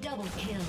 Double kill.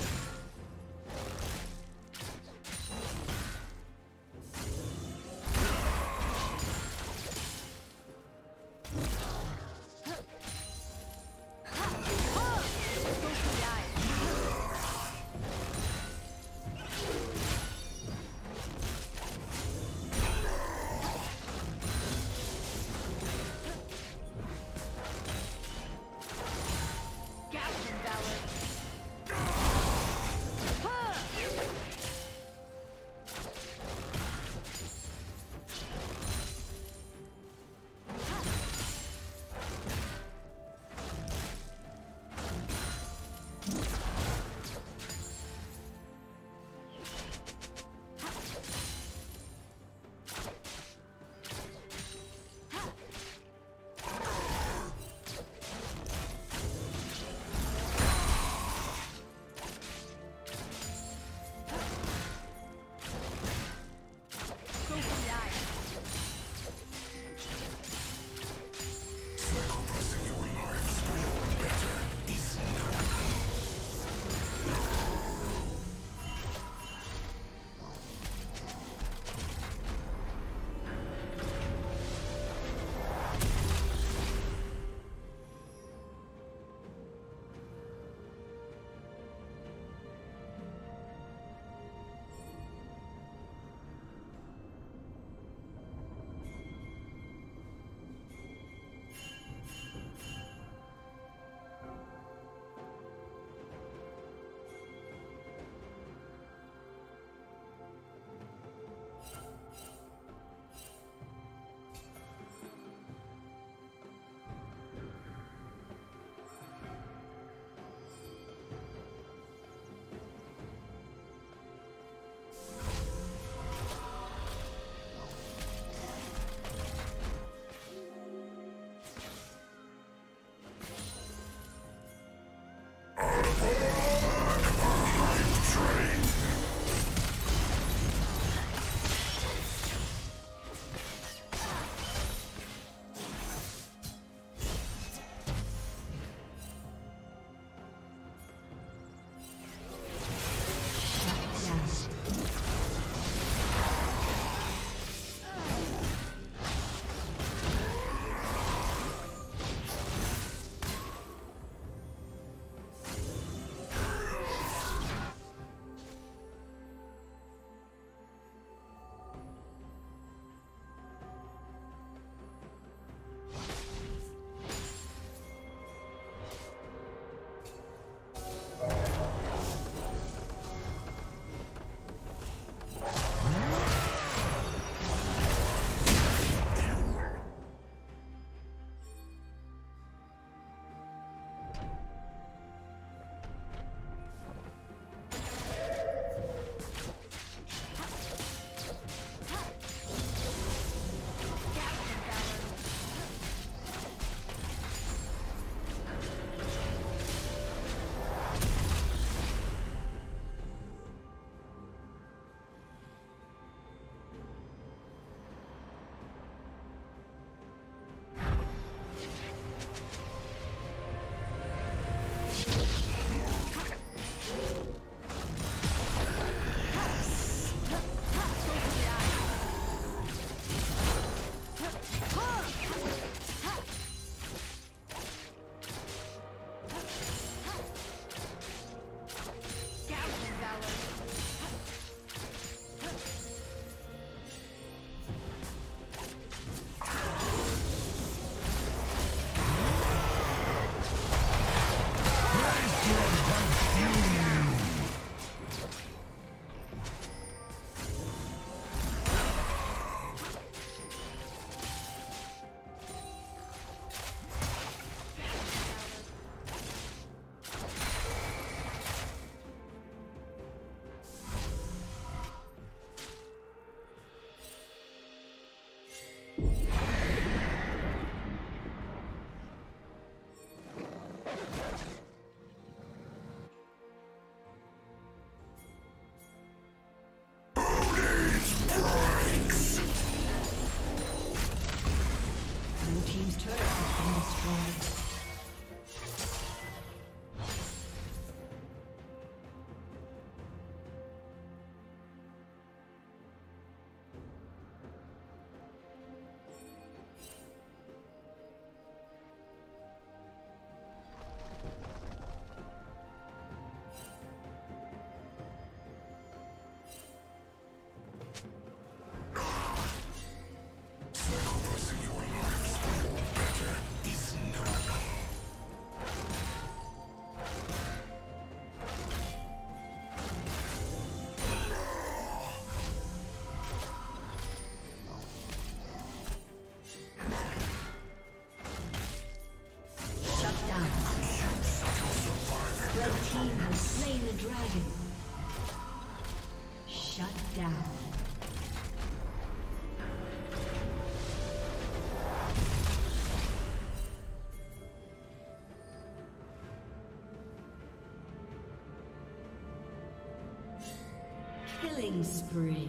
Killing spree.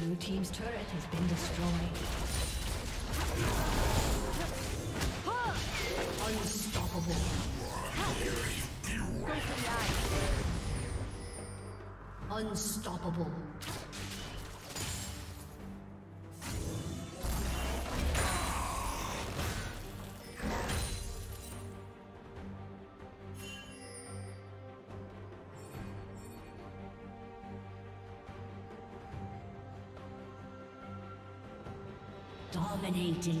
Blue team's turret has been destroyed. Unstoppable. You are very unstoppable. Dominating.